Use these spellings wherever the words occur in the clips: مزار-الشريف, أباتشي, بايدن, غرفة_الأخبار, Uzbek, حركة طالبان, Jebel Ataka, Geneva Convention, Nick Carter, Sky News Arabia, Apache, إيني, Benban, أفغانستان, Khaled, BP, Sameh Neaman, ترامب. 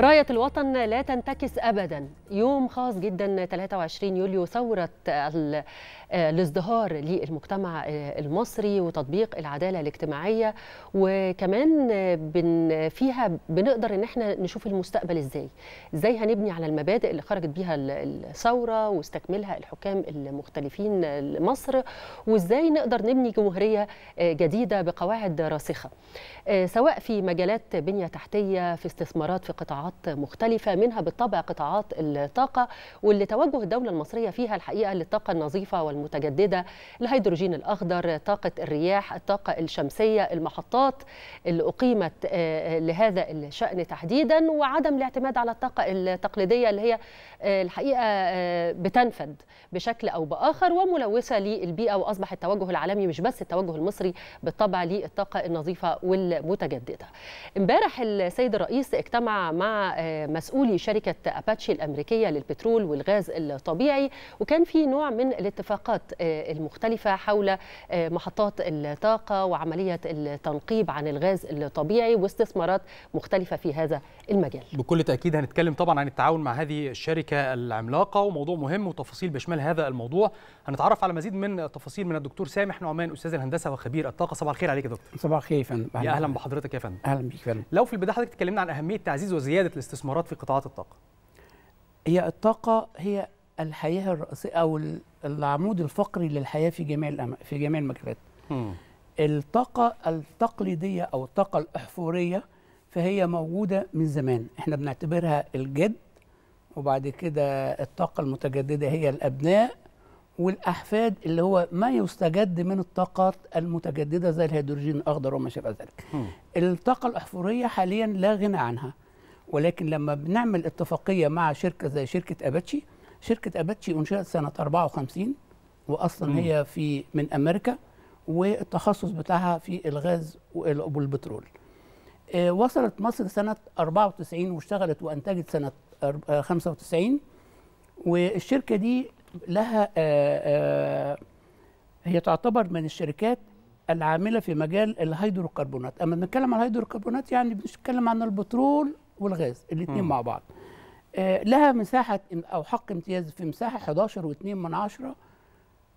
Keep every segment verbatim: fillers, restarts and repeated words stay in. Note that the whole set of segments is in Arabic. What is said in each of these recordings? راية الوطن لا تنتكس أبدا. يوم خاص جدا ثلاثة وعشرين يوليو، ثورة الازدهار للمجتمع المصري وتطبيق العدالة الاجتماعية، وكمان بن فيها بنقدر ان احنا نشوف المستقبل ازاي ازاي هنبني على المبادئ اللي خرجت بيها الثورة واستكملها الحكام المختلفين لمصر، وازاي نقدر نبني جمهورية جديدة بقواعد راسخة، سواء في مجالات بنية تحتية، في استثمارات، في قطاعات مختلفة، منها بالطبع قطاعات الطاقة، واللي توجه الدولة المصرية فيها الحقيقة للطاقة النظيفة والمتجددة، الهيدروجين الأخضر، طاقة الرياح، الطاقة الشمسية، المحطات اللي أقيمت لهذا الشأن تحديدا، وعدم الاعتماد على الطاقة التقليدية اللي هي الحقيقة بتنفد بشكل أو بآخر وملوثة للبيئة. وأصبح التوجه العالمي مش بس التوجه المصري بالطبع للطاقة النظيفة والمتجددة. امبارح السيد الرئيس اجتمع مع مع مسؤولي شركة أباتشي الأمريكية للبترول والغاز الطبيعي، وكان في نوع من الاتفاقات المختلفة حول محطات الطاقة وعملية التنقيب عن الغاز الطبيعي واستثمارات مختلفة في هذا المجال. بكل تأكيد هنتكلم طبعا عن التعاون مع هذه الشركة العملاقة، وموضوع مهم وتفاصيل بشمال هذا الموضوع. هنتعرف على مزيد من التفاصيل من الدكتور سامح نعمان، أستاذ الهندسة وخبير الطاقة. صباح الخير عليك يا دكتور. صباح الخير يا فندم. أهلا بحضرتك يا فندم. أهلا بيك يا فندم. لو في البداية حضرتك اتكلمنا عن أهمية تعزيز وزيادة زيادة الاستثمارات في قطاعات الطاقة. هي الطاقة هي الحياة الرئيسية أو العمود الفقري للحياة في جميع في جميع المجالات. الطاقة التقليدية أو الطاقة الأحفورية فهي موجودة من زمان، إحنا بنعتبرها الجد، وبعد كده الطاقة المتجددة هي الأبناء والأحفاد، اللي هو ما يستجد من الطاقات المتجددة زي الهيدروجين الأخضر وما شابه ذلك. الطاقة الأحفورية حاليا لا غنى عنها، ولكن لما بنعمل اتفاقية مع شركة زي شركة أباتشي، شركة أباتشي أنشئت سنة أربعة وخمسين، وأصلا م. هي في من أمريكا، والتخصص بتاعها في الغاز والبترول. آه وصلت مصر سنة أربعة وتسعين واشتغلت وأنتجت سنة آه خمسة وتسعين، والشركة دي لها آه آه هي تعتبر من الشركات العاملة في مجال الهيدروكربونات. أما بنتكلم عن الهيدروكربونات يعني بنتكلم عن البترول والغاز الاثنين مع بعض. آه لها مساحه او حق امتياز في مساحه إحدى عشر فاصلة اثنين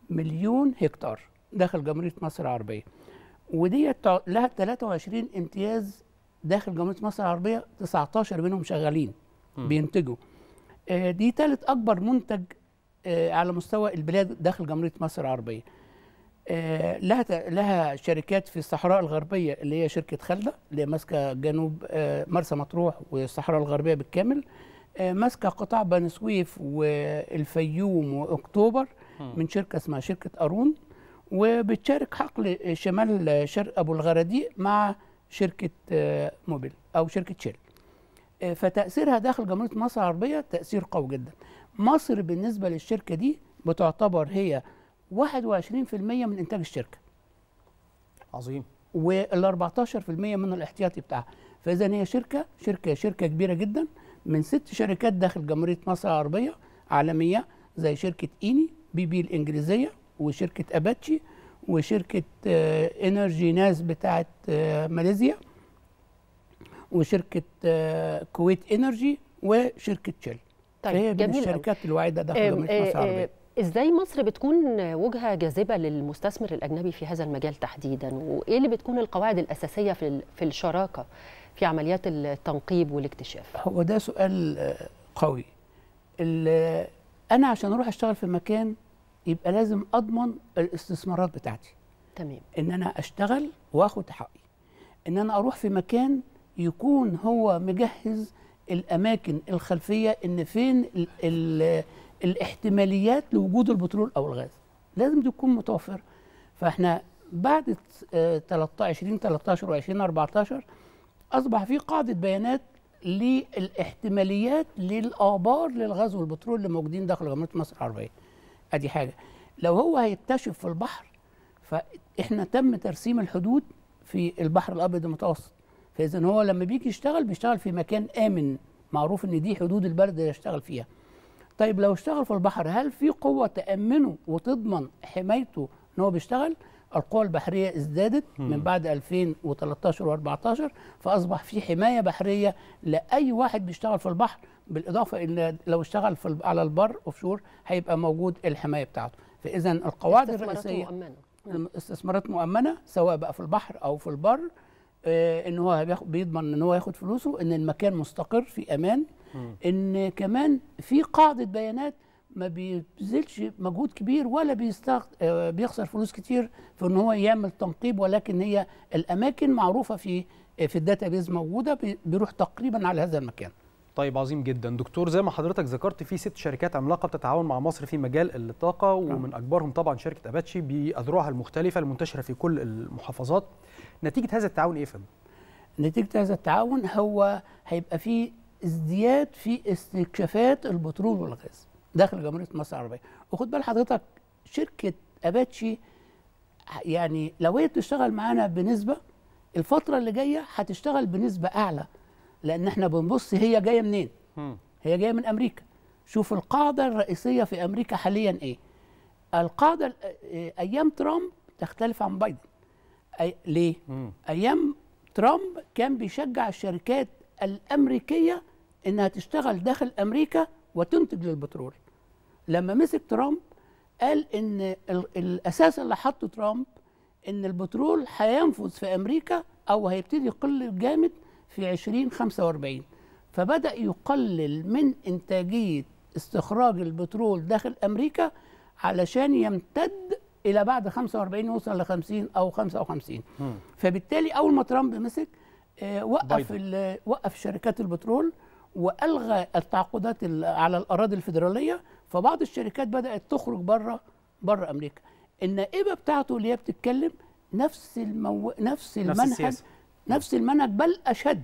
مليون هكتار داخل جمهوريه مصر العربيه، ودي لها ثلاثة وعشرين امتياز داخل جمهوريه مصر العربيه، تسعة عشر منهم شغالين بينتجوا. آه دي ثالث اكبر منتج آه على مستوى البلاد داخل جمهوريه مصر العربيه. آه لها لها شركات في الصحراء الغربيه اللي هي شركه خالده، اللي ماسكه جنوب آه مرسى مطروح والصحراء الغربيه بالكامل، آه ماسكه قطاع بني سويف والفيوم واكتوبر من شركه اسمها شركه اروون، وبتشارك حقل شمال شرق ابو الغراديق مع شركه آه موبيل او شركه شيل. آه فتاثيرها داخل جمهوريه مصر العربيه تاثير قوي جدا. مصر بالنسبه للشركه دي بتعتبر هي واحد وعشرين في المية من إنتاج الشركة. عظيم. وال أربعة عشر في المية من الاحتياطي بتاعها. فإذا هي شركة شركة شركة كبيرة جدا، من ست شركات داخل جمهورية مصر العربية عالمية، زي شركة إيني، بي بي الإنجليزية، وشركة أباتشي، وشركة آه إنرجي ناس بتاعت آه ماليزيا، وشركة آه كويت إنرجي، وشركة شيل. طيب فهي من الشركات الواعدة داخل جمهورية مصر العربية. ازاي مصر بتكون وجهة جاذبة للمستثمر الأجنبي في هذا المجال تحديدا؟ وايه اللي بتكون القواعد الأساسية في في الشراكة في عمليات التنقيب والاكتشاف؟ هو ده سؤال قوي. أنا عشان أروح أشتغل في مكان يبقى لازم أضمن الاستثمارات بتاعتي. تمام. إن أنا أشتغل وآخد حقي. إن أنا أروح في مكان يكون هو مجهز الأماكن الخلفية إن فين ال ال الاحتماليات لوجود البترول او الغاز، لازم تكون متوفره. فاحنا بعد عشرين ثلاثة عشر وعشرين أربعة عشر اصبح في قاعده بيانات للاحتماليات للابار للغاز والبترول اللي موجودين داخل جمهوريه مصر العربيه. ادي حاجه. لو هو هيكتشف في البحر، فاحنا تم ترسيم الحدود في البحر الابيض المتوسط، فاذا هو لما بيجي يشتغل بيشتغل في مكان امن، معروف ان دي حدود البلد اللي هيشتغل فيها. طيب لو اشتغل في البحر، هل في قوة تأمنه وتضمن حمايته ان هو بيشتغل؟ القوى البحريه ازدادت من بعد ألفين وثلاثة عشر وأربعة عشر، فاصبح في حمايه بحريه لاي واحد بيشتغل في البحر، بالاضافه ان لو اشتغل في على البر اوفشور هيبقى موجود الحمايه بتاعته. فاذا القواعد الرئيسيه استثمارات مؤمنه سواء بقى في البحر او في البر، ان هو بيضمن ان هو ياخد فلوسه، ان المكان مستقر في امان، ان كمان في قاعده بيانات ما بيبذلش مجهود كبير ولا بيستخد... بيخسر فلوس كتير في ان هو يعمل تنقيب، ولكن هي الاماكن معروفه في في الداتابيز موجوده، بيروح تقريبا على هذا المكان. طيب عظيم جدا دكتور، زي ما حضرتك ذكرت في ست شركات عملاقه بتتعاون مع مصر في مجال الطاقه، ومن اكبرهم طبعا شركه اباتشي باذرعها المختلفه المنتشره في كل المحافظات. نتيجه هذا التعاون ايه يا فندم؟ نتيجه هذا التعاون هو هيبقى في ازدياد في استكشافات البترول والغاز داخل جمهوريه مصر العربيه. وخد بال حضرتك شركه اباتشي يعني لو هي بتشتغل معانا بنسبه، الفتره اللي جايه هتشتغل بنسبه اعلى، لان احنا بنبص هي جايه منين؟ هي جايه من امريكا. شوف القاعده الرئيسيه في امريكا حاليا ايه؟ القاعده ايام ترامب تختلف عن بايدن. أي ليه؟ ايام ترامب كان بيشجع الشركات الامريكيه انها تشتغل داخل امريكا وتنتج للبترول. لما مسك ترامب قال ان الاساس اللي حطه ترامب ان البترول هينفذ في امريكا او هيبتدي يقل جامد في عشرين خمسة وأربعين، فبدأ يقلل من إنتاجية استخراج البترول داخل أمريكا علشان يمتد إلى بعد خمسة وأربعين يوصل ل خمسين أو خمسة وخمسين. مم. فبالتالي أول ما ترامب مسك آه وقف وقف شركات البترول وألغى التعاقدات على الأراضي الفيدرالية، فبعض الشركات بدأت تخرج بره بره أمريكا. النائبة بتاعته اللي هي بتتكلم نفس المو... نفس المنهج نفس المنهج بل أشد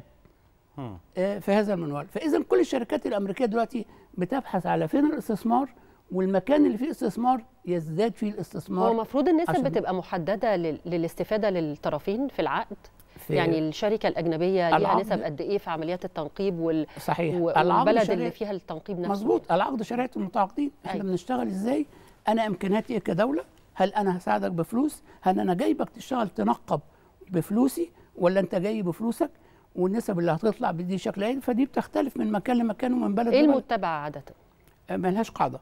في هذا المنوال. فإذا كل الشركات الأمريكية دلوقتي بتبحث على فين الاستثمار، والمكان اللي فيه استثمار يزداد فيه الاستثمار. هو المفروض النسب بتبقى محددة للاستفادة للطرفين في العقد، في يعني الشركة الأجنبية ليها نسب قد إيه في عمليات التنقيب وال... صحيح. والبلد اللي فيها التنقيب نفسه. مظبوط، العقد شريعة المتعاقدين. إحنا بنشتغل إزاي؟ أنا إمكانياتي إيه كدولة؟ هل أنا هساعدك بفلوس؟ هل أنا جايبك تشتغل تنقب بفلوسي؟ ولا انت جاي بفلوسك؟ والنسب اللي هتطلع بدي شكل ايه؟ فدي بتختلف من مكان لمكان ومن بلد لبلد. ايه المتبع عاده؟ ملهاش قاعده.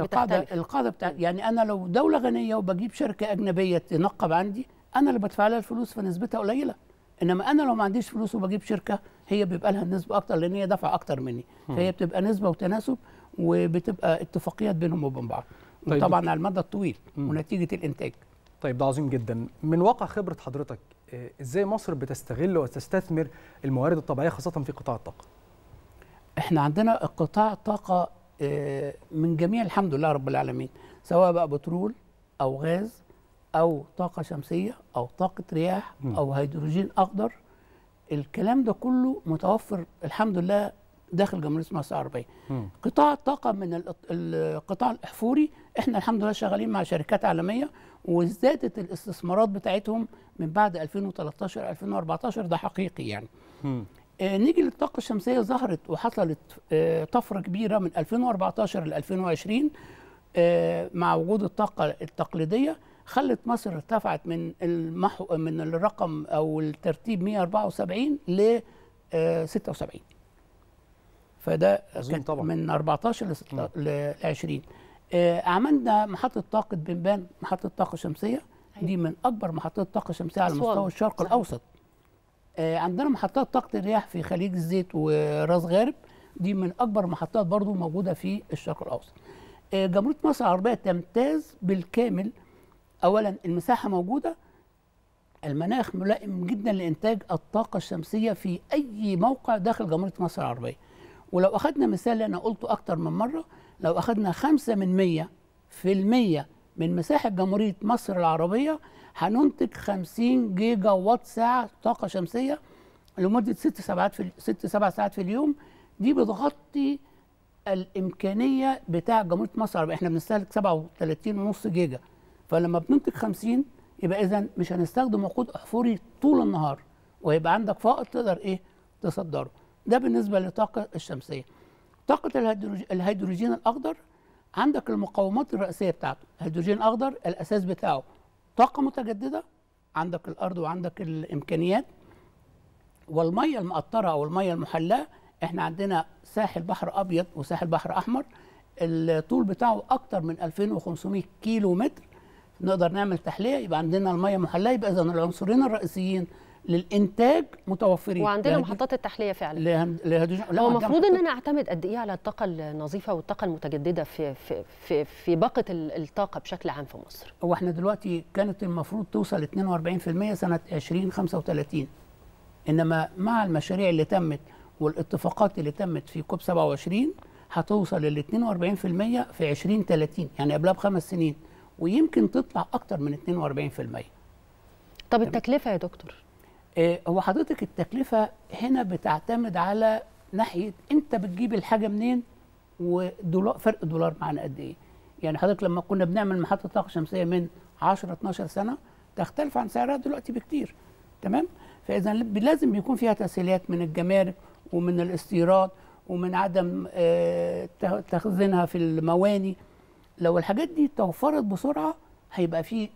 القاعده بتختلف. القاعده بتاع يعني انا لو دوله غنيه وبجيب شركه اجنبيه تنقب عندي، انا اللي بدفع لها الفلوس فنسبتها قليله. انما انا لو ما عنديش فلوس وبجيب شركه، هي بيبقى لها النسبه اكتر لان هي دافعه اكتر مني. هم. فهي بتبقى نسبه وتناسب، وبتبقى اتفاقيات بينهم وبين بعض. طيب طبعا على المدى الطويل هم. ونتيجه الانتاج. طيب ده عظيم جدا. من واقع خبره حضرتك ازاي مصر بتستغل وتستثمر الموارد الطبيعيه خاصه في قطاع الطاقه؟ احنا عندنا قطاع الطاقه من جميع الحمد لله رب العالمين، سواء بقى بترول او غاز او طاقه شمسيه او طاقه رياح او هيدروجين اخضر، الكلام ده كله متوفر الحمد لله داخل جمهوريه مصر العربيه. قطاع الطاقه من القطاع الاحفوري احنا الحمد لله شغالين مع شركات عالميه، وازدادت الاستثمارات بتاعتهم من بعد ألفين وثلاثة عشر ألفين وأربعة عشر، ده حقيقي يعني. آه نيجي للطاقه الشمسيه، ظهرت وحصلت آه طفره كبيره من ألفين وأربعة عشر ل ألفين وعشرين آه مع وجود الطاقه التقليديه، خلت مصر ارتفعت من المحو من الرقم او الترتيب مئة وأربعة وسبعين ل آه ستة وسبعين. فده طبعا من أربعة عشر ل عشرين. عملنا محطة طاقة بنبان، محطة طاقة شمسية، دي من أكبر محطات طاقة شمسية على مستوى الشرق الأوسط. عندنا محطات طاقة الرياح في خليج الزيت وراس غارب، دي من أكبر محطات برضو موجودة في الشرق الأوسط. جمهورية مصر العربية تمتاز بالكامل، أولا المساحة موجودة، المناخ ملائم جدا لإنتاج الطاقة الشمسية في أي موقع داخل جمهورية مصر العربية. ولو أخذنا مثال اللي أنا قلته أكتر من مرة، لو أخذنا خمسة من مية في المية من مساحة جمهورية مصر العربية، هننتج خمسين جيجا وات ساعة طاقة شمسية لمدة ست سبعات في ست سبع ساعات في اليوم. دي بتغطي الإمكانية بتاع جمهورية مصر العربية، إحنا بنستهلك سبعة وتلاتين ونص جيجا، فلما بننتج خمسين يبقى إذا مش هنستخدم وقود أحفوري طول النهار، ويبقى عندك فائض تقدر إيه تصدره. ده بالنسبة للطاقة الشمسية. طاقة الهيدروجين الأخضر عندك المقومات الرئيسية بتاعته، الهيدروجين الأخضر الأساس بتاعه طاقه متجدده، عندك الارض وعندك الامكانيات، والميه المقطره او الميه المحلاه. احنا عندنا ساحل بحر ابيض وساحل بحر احمر، الطول بتاعه اكتر من ألفين وخمسمائة كيلو متر، نقدر نعمل تحليه، يبقى عندنا الميه محلاه. يبقى اذا العنصرين الرئيسيين للانتاج متوفرين، وعندنا محطات التحليه فعلا. لهدج... هو المفروض ان انا اعتمد قد ايه على الطاقه النظيفه والطاقه المتجدده في في في, في باقه الطاقه بشكل عام في مصر؟ هو احنا دلوقتي كانت المفروض توصل اثنين وأربعين بالمئة سنه ألفين وخمسة وثلاثين، انما مع المشاريع اللي تمت والاتفاقات اللي تمت في كوب سبعة وعشرين هتوصل لل اثنين وأربعين بالمئة في ألفين وثلاثين، يعني قبلها بخمس سنين، ويمكن تطلع اكتر من اثنين وأربعين بالمئة. طب التكلفه يا دكتور؟ هو حضرتك التكلفة هنا بتعتمد على ناحية انت بتجيب الحاجة منين، ودولار فرق دولار معنا قد ايه. يعني حضرتك لما كنا بنعمل محطة طاقة شمسية من عشرة اتناشر سنة تختلف عن سعرها دلوقتي بكتير، تمام؟ فإذا لازم بيكون فيها تسهيلات من الجمارك ومن الاستيراد ومن عدم تخزينها في المواني. لو الحاجات دي توفرت بسرعة هيبقى فيه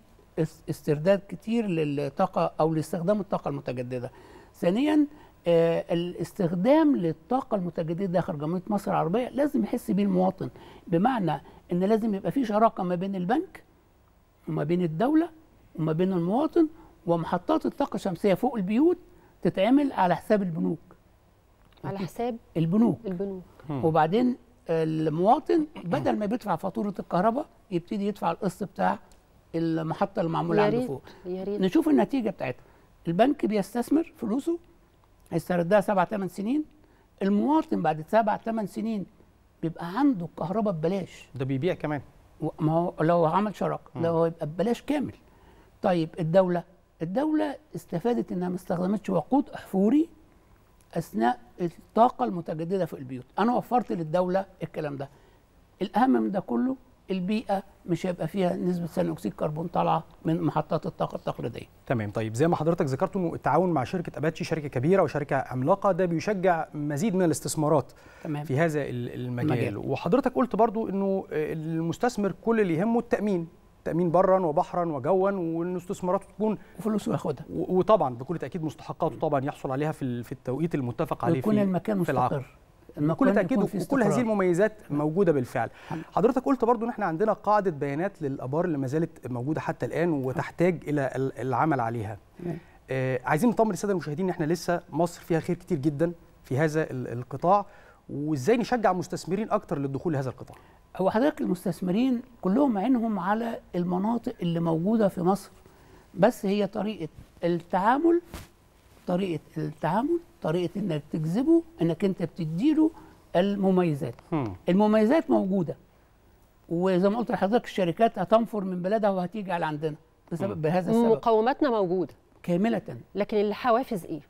استرداد كتير للطاقه او لاستخدام الطاقه المتجدده. ثانيا آه الاستخدام للطاقه المتجدده خارج جمهوريه مصر العربيه لازم يحس بيه المواطن، بمعنى ان لازم يبقى في شراكه ما بين البنك وما بين الدوله وما بين المواطن، ومحطات الطاقه الشمسيه فوق البيوت تتعمل على حساب البنوك. على حساب البنوك البنوك وبعدين المواطن بدل ما بيدفع فاتوره الكهرباء يبتدي يدفع القسط بتاع المحطة المعمولة عنده فوق. نشوف النتيجة بتاعتها. البنك بيستثمر فلوسه هيستردها سبع ثمان سنين، المواطن بعد سبع ثمان سنين بيبقى عنده الكهرباء ببلاش، ده بيبيع كمان. ما هو لو عمل شراكة لو هيبقى ببلاش كامل. طيب الدولة الدولة استفادت انها ما استخدمتش وقود احفوري اثناء الطاقة المتجددة في البيوت، انا وفرت للدولة الكلام ده. الاهم من ده كله البيئة مش هيبقى فيها نسبة ثاني أكسيد كربون طالعة من محطات الطاقة التقليدية. تمام. طيب زي ما حضرتك ذكرت إنه التعاون مع شركة أباتشي شركة كبيرة وشركة عملاقة، ده بيشجع مزيد من الاستثمارات. تمام. في هذا المجال. المجال. وحضرتك قلت برضو إنه المستثمر كل اللي يهمه التأمين، تأمين برا وبحرا وجوا، وإن استثماراته تكون فلوسه ياخدها، وطبعا بكل تأكيد مستحقاته طبعا يحصل عليها في في التوقيت المتفق عليه في المكان في العقد. بكل تأكيد وكل هذه المميزات موجودة بالفعل. حضرتك قلت برضو ان احنا عندنا قاعدة بيانات للآبار اللي ما زالت موجودة حتى الآن وتحتاج إلى العمل عليها. آه عايزين نطمن السادة المشاهدين ان احنا لسه مصر فيها خير كتير جدا في هذا القطاع، وازاي نشجع مستثمرين أكتر للدخول لهذا القطاع؟ هو حضرتك المستثمرين كلهم عينهم على المناطق اللي موجودة في مصر، بس هي طريقة التعامل طريقة التعامل طريقة انك تجذبه، انك انت بتديله المميزات. هم. المميزات موجودة، وزي ما قلت لحضرتك الشركات هتنفر من بلادها وهتيجي على عندنا بسبب بهذا السبب. مقوماتنا موجودة كاملة، لكن الحوافز ايه؟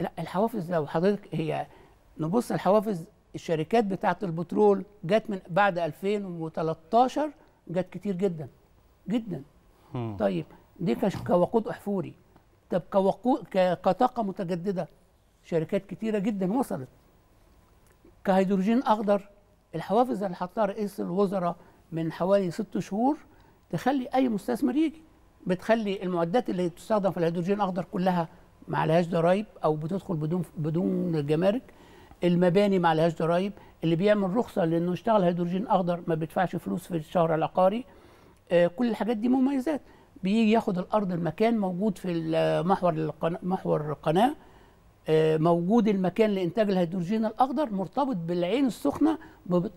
لا الحوافز لو حضرتك هي نبص الحوافز، الشركات بتاعة البترول جت من بعد ألفين وثلاثة عشر جت كتير جدا جدا. هم. طيب دي كوقود احفوري. طب كوقود كطاقة متجددة شركات كتيرة جدا وصلت. كهيدروجين أخضر، الحوافز اللي حطها رئيس الوزراء من حوالي ست شهور تخلي أي مستثمر يجي، بتخلي المعدات اللي بتستخدم في الهيدروجين الأخضر كلها ما عليهاش ضرايب أو بتدخل بدون بدون جمارك، المباني ما عليهاش ضرايب، اللي بيعمل رخصة لأنه يشتغل هيدروجين أخضر ما بيدفعش فلوس في الشهر العقاري. آه كل الحاجات دي مميزات. بيجي ياخد الأرض، المكان موجود في محور القناة، محور القناة موجود المكان لإنتاج الهيدروجين الأخضر، مرتبط بالعين السخنة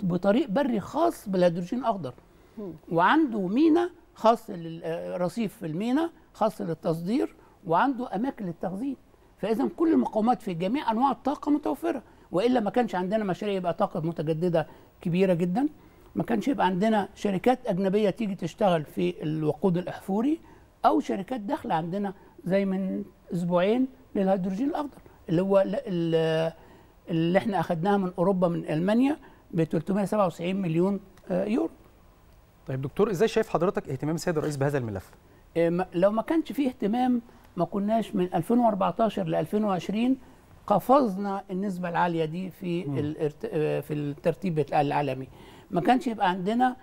بطريق بري خاص بالهيدروجين الأخضر، وعنده مينا خاص للرصيف في المينا خاص للتصدير، وعنده أماكن للتخزين. فإذا كل المقومات في جميع أنواع الطاقة متوفرة، وإلا ما كانش عندنا مشاريع يبقى طاقة متجددة كبيرة جدا، ما كانش يبقى عندنا شركات أجنبية تيجي تشتغل في الوقود الأحفوري، أو شركات داخلة عندنا زي من أسبوعين للهيدروجين الأخضر اللي هو اللي احنا أخدناها من أوروبا من ألمانيا ب ثلاثمائة وسبعة وتسعين مليون يورو. طيب دكتور ازاي شايف حضرتك اهتمام السيد الرئيس بهذا الملف؟ لو ما كانش فيه اهتمام ما كناش من ألفين وأربعة عشر ل ألفين وعشرين قفزنا النسبة العالية دي في في الترتيب العالمي. ما كانش يبقى عندنا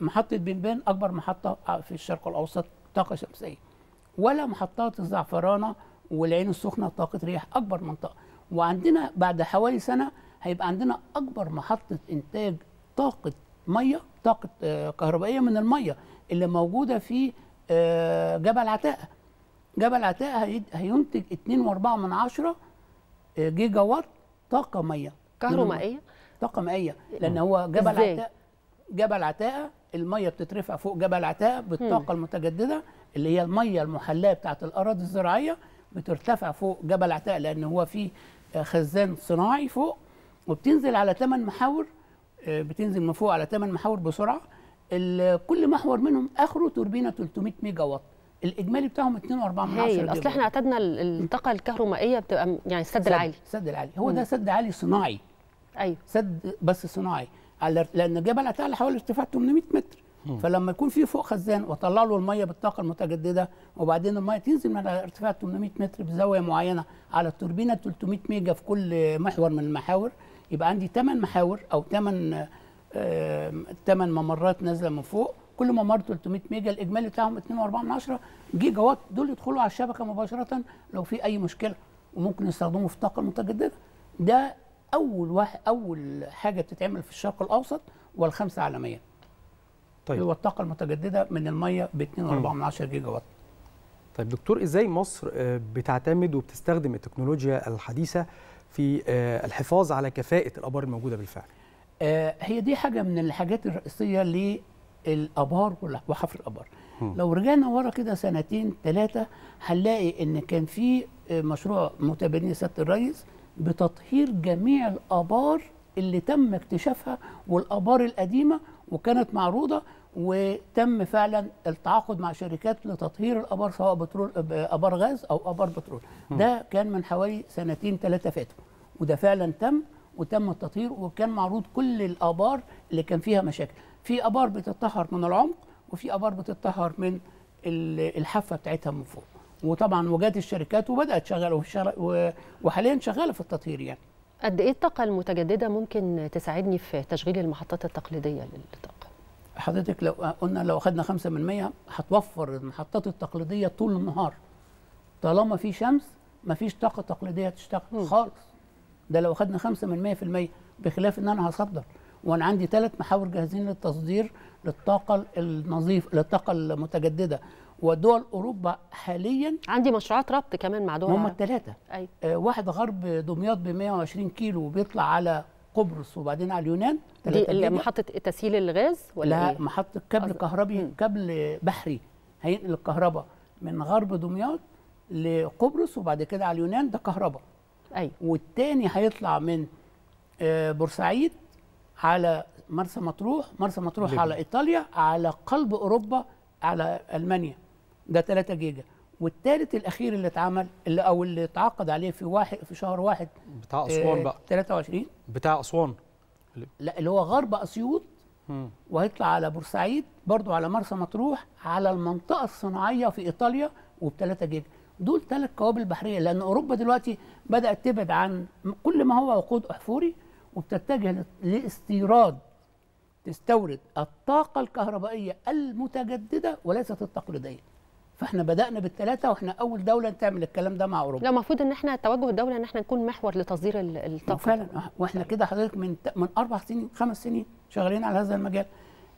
محطة بنبان أكبر محطة في الشرق الأوسط طاقه شمسيه، ولا محطات الزعفرانه والعين السخنه طاقه رياح، اكبر منطقه. وعندنا بعد حوالي سنه هيبقى عندنا اكبر محطه انتاج طاقه ميه، طاقه كهربائيه من الميه اللي موجوده في جبل عتاقه. جبل عتاقه هينتج اتنين واربعة من عشرة جيجا وات طاقه ميه كهربائيه، طاقه مائيه، لان هو جبل عتاقه. جبل عتاقه الميه بتترفع فوق جبل عتاقه بالطاقه المتجدده اللي هي الميه المحلاه بتاعه الاراضي الزراعيه، بترتفع فوق جبل عتاقه لان هو فيه خزان صناعي فوق، وبتنزل على تمن محاور، بتنزل من فوق على تمن محاور بسرعه. كل محور منهم اخره توربينه تلتمية ميجا وات، الاجمالي بتاعهم اتنين واربعة من عشرة. اصل احنا اعتدنا الطاقه الكهرومائيه بتبقى يعني السد العالي، السد العالي هو مم. ده سد عالي صناعي، ايوه سد بس صناعي، على لان جبل عتاقه حوالي ارتفاع تمنمية متر. مم. فلما يكون في فوق خزان واطلع له الميه بالطاقه المتجدده، وبعدين الميه تنزل من على ارتفاع تمنمية متر بزاويه معينه على التوربينه تلتمية ميجا في كل محور من المحاور، يبقى عندي تمن محاور او تمن تمن ممرات نازله من فوق، كل ممر تلتمية ميجا، الاجمالي بتاعهم اتنين واربعة من عشرة جيجا وات. دول يدخلوا على الشبكه مباشره لو في اي مشكله، وممكن يستخدموا في الطاقه المتجدده. ده اول واحد، اول حاجه بتتعمل في الشرق الاوسط والخمسه عالميا. طيب اللي هو الطاقه المتجدده من الميه ب اتنين واربعة من عشرة جيجا وات. طيب دكتور، ازاي مصر بتعتمد وبتستخدم التكنولوجيا الحديثه في الحفاظ على كفاءه الابار الموجوده بالفعل؟ هي دي حاجه من الحاجات الرئيسيه للابار وحفر الابار. م. لو رجعنا ورا كده سنتين ثلاثه هنلاقي ان كان في مشروع متبني سياده الرئيس بتطهير جميع الابار اللي تم اكتشافها والابار القديمه وكانت معروضه، وتم فعلا التعاقد مع شركات لتطهير الابار سواء بترول ابار غاز او ابار بترول. م. ده كان من حوالي سنتين ثلاثه فاتوا، وده فعلا تم وتم التطهير، وكان معروض كل الابار اللي كان فيها مشاكل. في ابار بتتطهر من العمق، وفي ابار بتتطهر من الحافه بتاعتها من فوق، وطبعا وجات الشركات وبدات شغاله وحاليا شغاله في التطهير. يعني قد ايه الطاقه المتجدده ممكن تساعدني في تشغيل المحطات التقليديه للطاقه؟ حضرتك لو قلنا لو اخذنا خمسة بالمية هتوفر المحطات التقليديه طول النهار، طالما في شمس مفيش طاقه تقليديه تشتغل خالص. ده لو اخذنا خمسة بالمية، بخلاف ان انا هصدر، وانا عندي ثلاث محاور جاهزين للتصدير للطاقه النظيفه، للطاقه المتجدده. ودول اوروبا حاليا عندي مشروعات ربط كمان مع دول، هم الثلاثه. ايوه آه واحد غرب دمياط ب مية وعشرين كيلو بيطلع على قبرص وبعدين على اليونان، دي محطه تسييل الغاز ولا لا إيه؟ محطه كابل كهربي، كابل بحري هينقل الكهرباء من غرب دمياط لقبرص وبعد كده على اليونان، ده كهرباء. أيوة. والتاني هيطلع من بورسعيد على مرسى مطروح، مرسى مطروح ليبيا. على إيطاليا، على قلب أوروبا، على ألمانيا، ده تلاتة جيجا. والتالت الأخير اللي اتعمل اللي أو اللي اتعقد عليه في واحد في شهر واحد بتاع أسوان، اه بقى تلاتة وعشرين بتاع أسوان، لا اللي هو غرب أسيوط، وهيطلع على بورسعيد برضو على مرسى مطروح على المنطقة الصناعية في إيطاليا، وبتلاتة جيجا. دول ثلاث قوابل بحريه، لان اوروبا دلوقتي بدات تبعد عن كل ما هو وقود احفوري وبتتجه لاستيراد، تستورد الطاقه الكهربائيه المتجدده وليست التقليديه. فاحنا بدانا بالثلاثه، واحنا اول دوله تعمل الكلام ده مع اوروبا. لا المفروض ان احنا توجه الدوله ان احنا نكون محور لتصدير الطاقه فعلا، واحنا كده حضرتك من من اربع سنين خمس سنين شغالين على هذا المجال.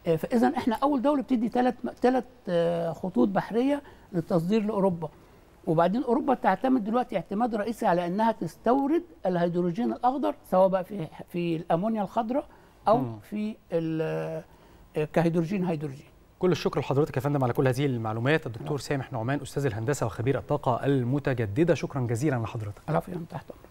فاذا احنا اول دوله بتدي ثلاث ثلاث خطوط بحريه للتصدير لاوروبا. وبعدين اوروبا تعتمد دلوقتي اعتماد رئيسي على انها تستورد الهيدروجين الاخضر، سواء بقى في في الامونيا الخضراء او مم. في كهيدروجين هيدروجين. كل الشكر لحضرتك يا فندم على كل هذه المعلومات، الدكتور سامح نعمان استاذ الهندسه وخبير الطاقه المتجدده، شكرا جزيلا لحضرتك. العفو، تحت